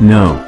No.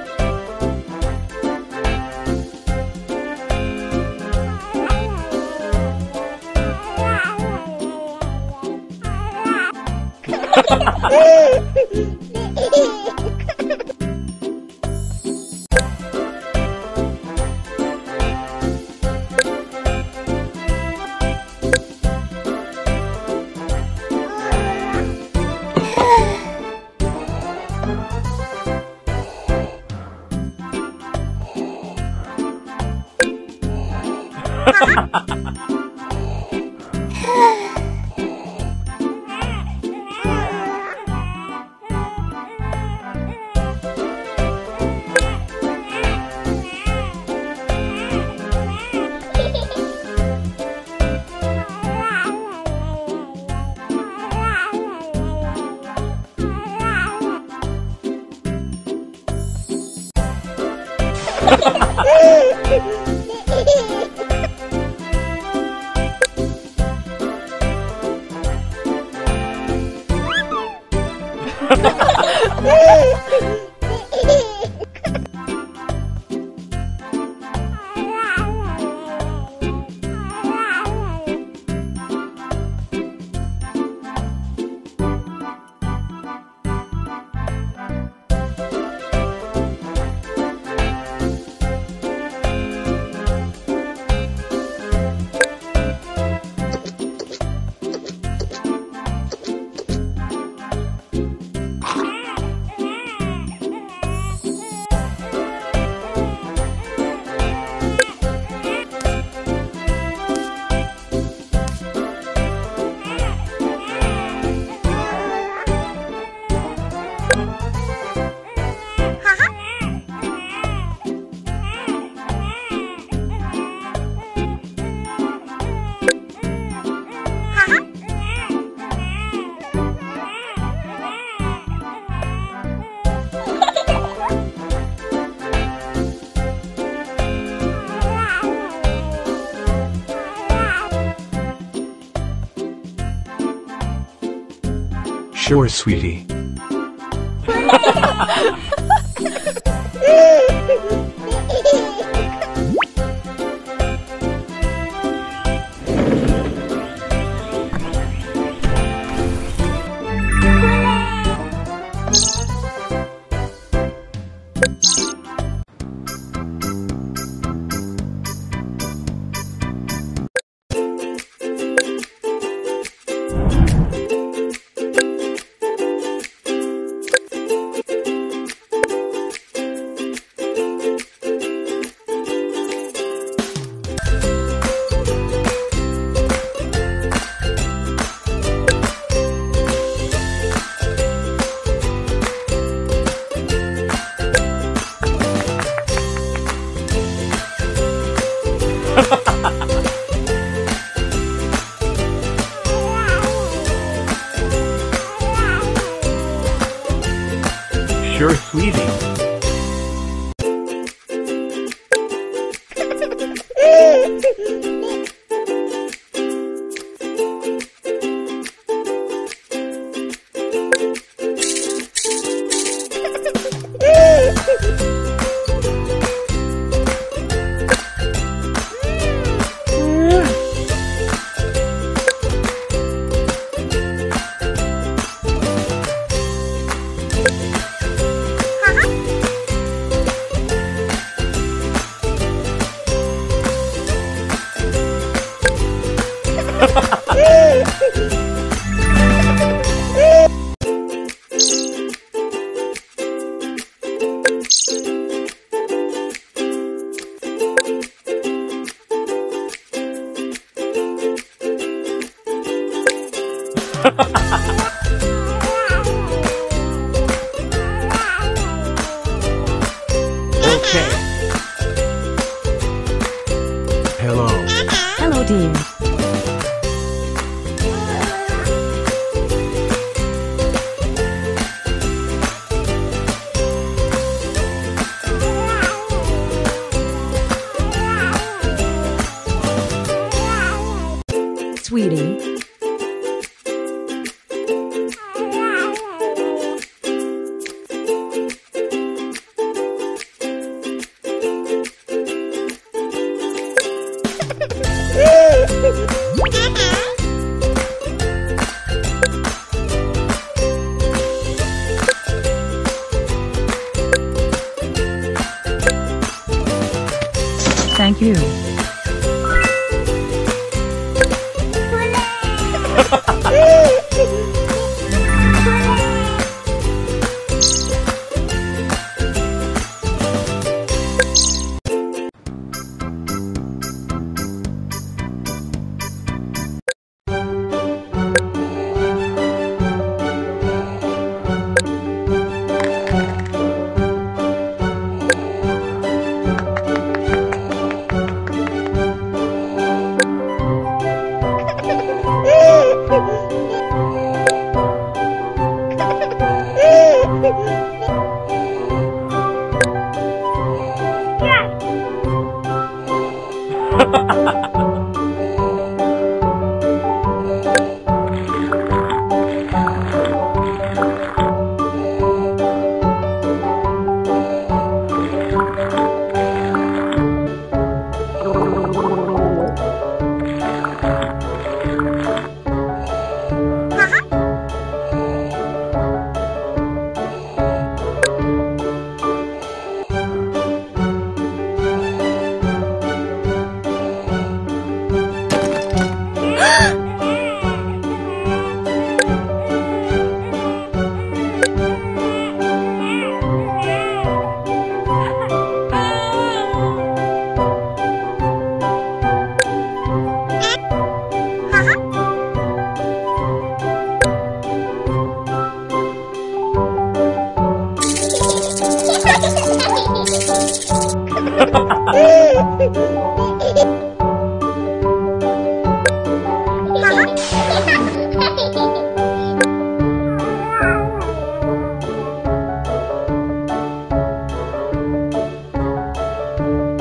Sure, sweetie. Sure, sweetie. you.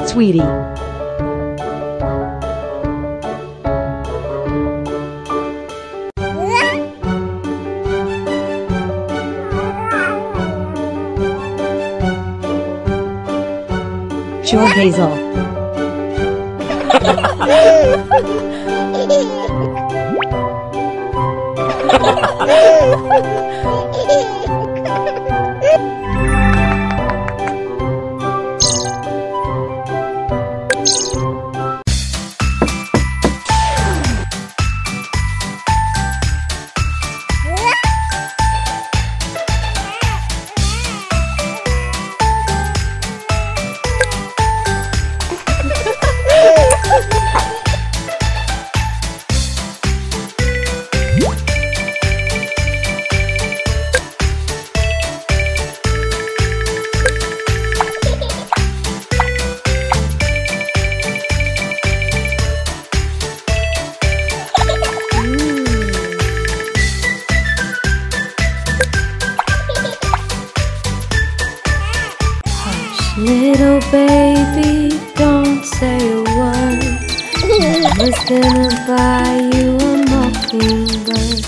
Sweetie. Sure, Hazel. Little baby, don't say a word. I was gonna buy you a mockingbird.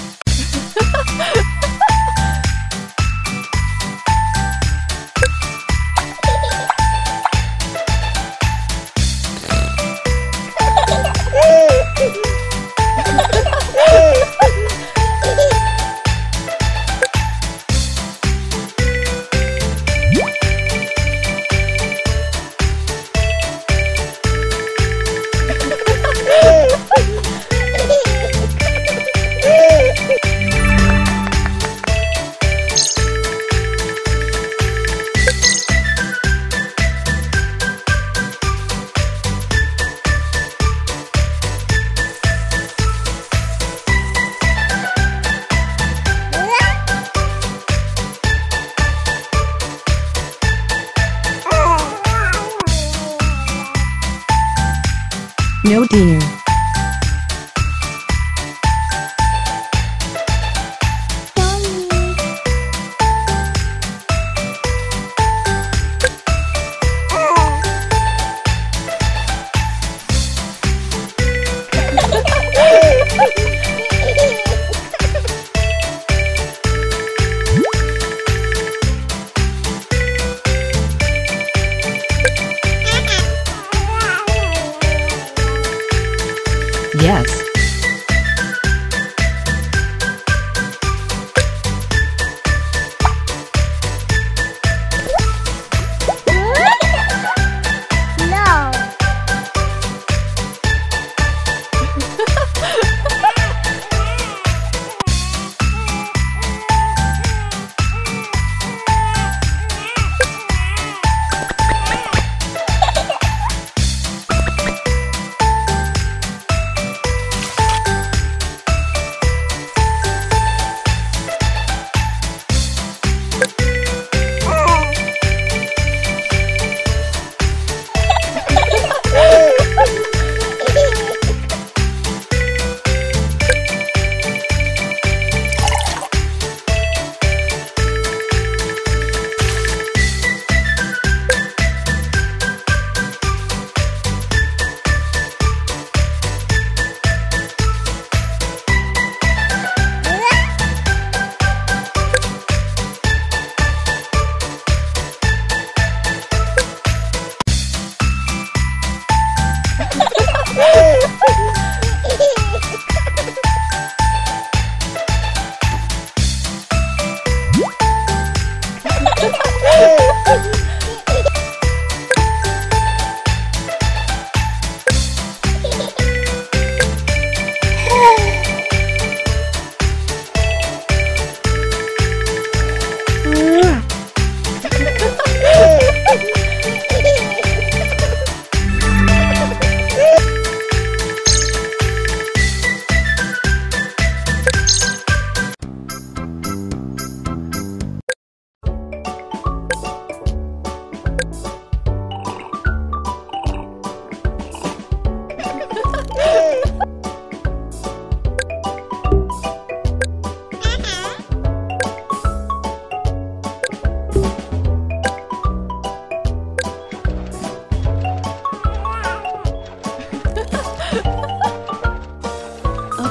No, dear.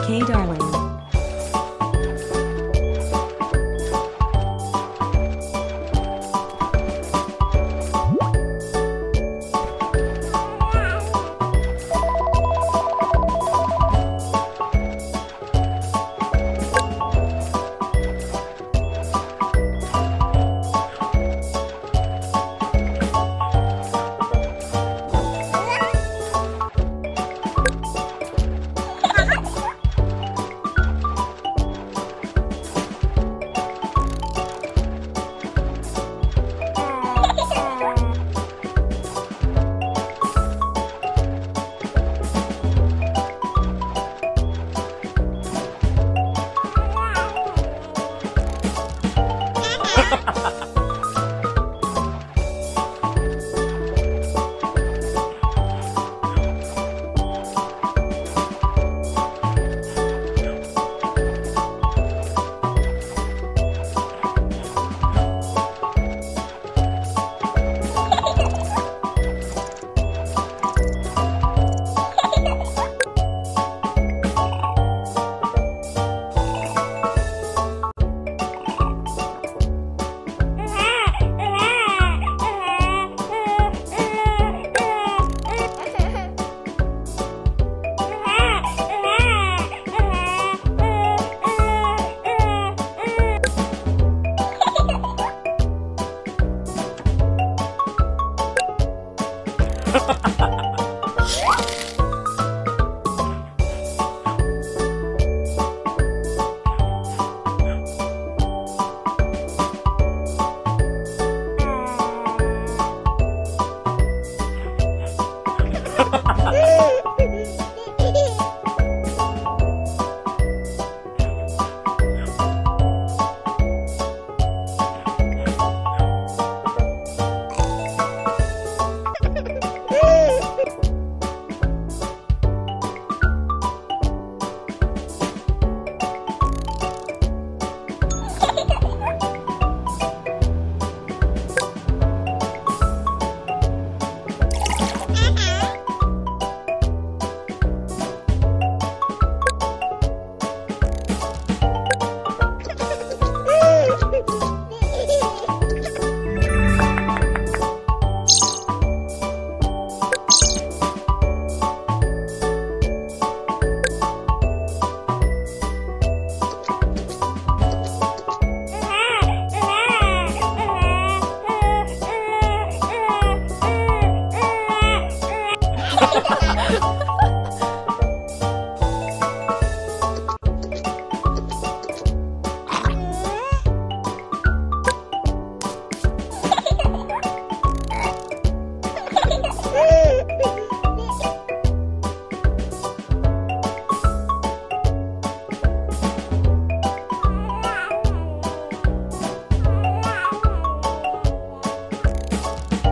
Hey, darling.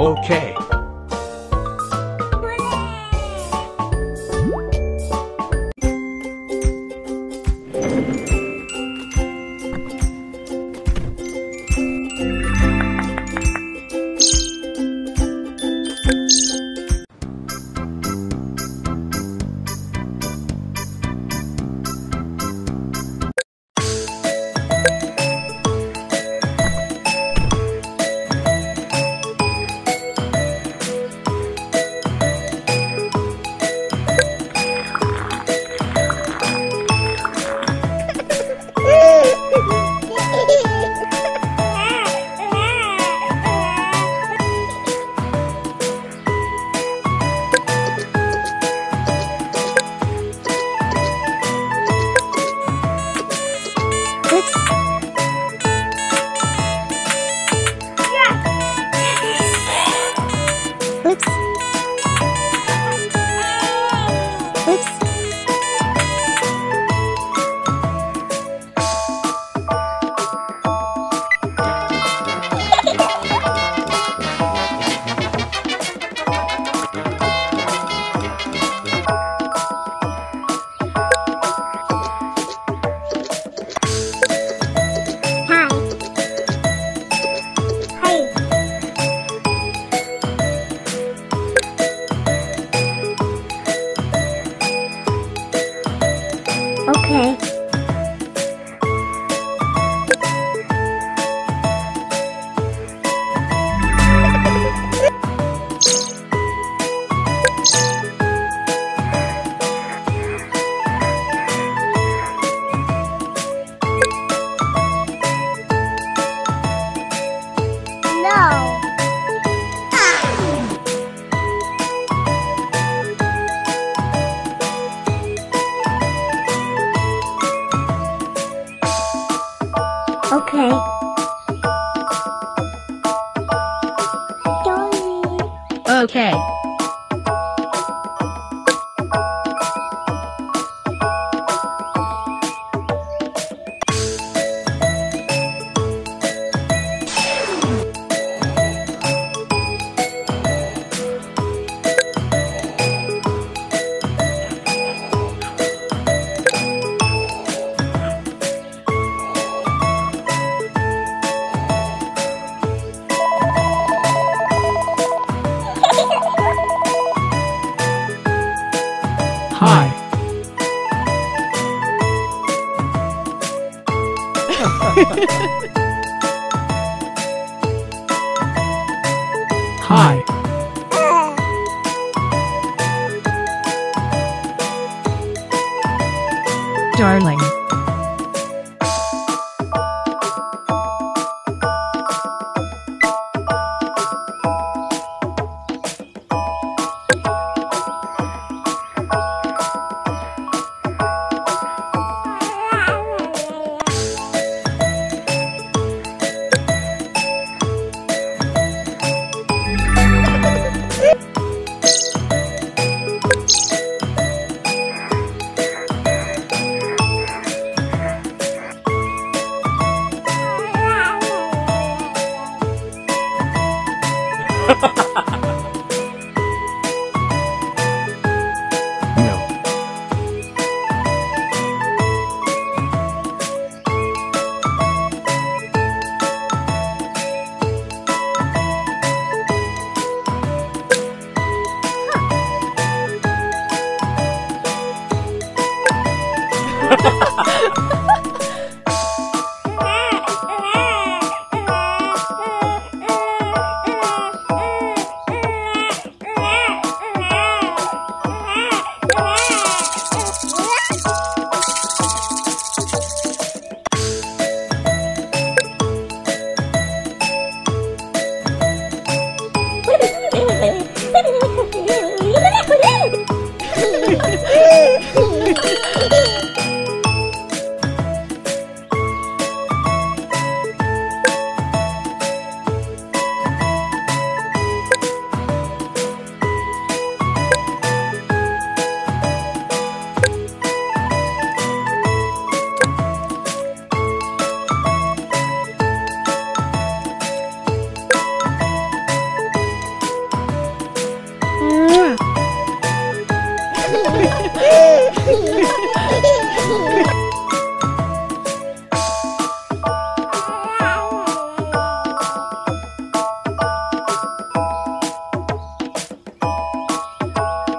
Okay. Okay. Hi. Hi. Darling.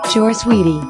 Sure, sweetie.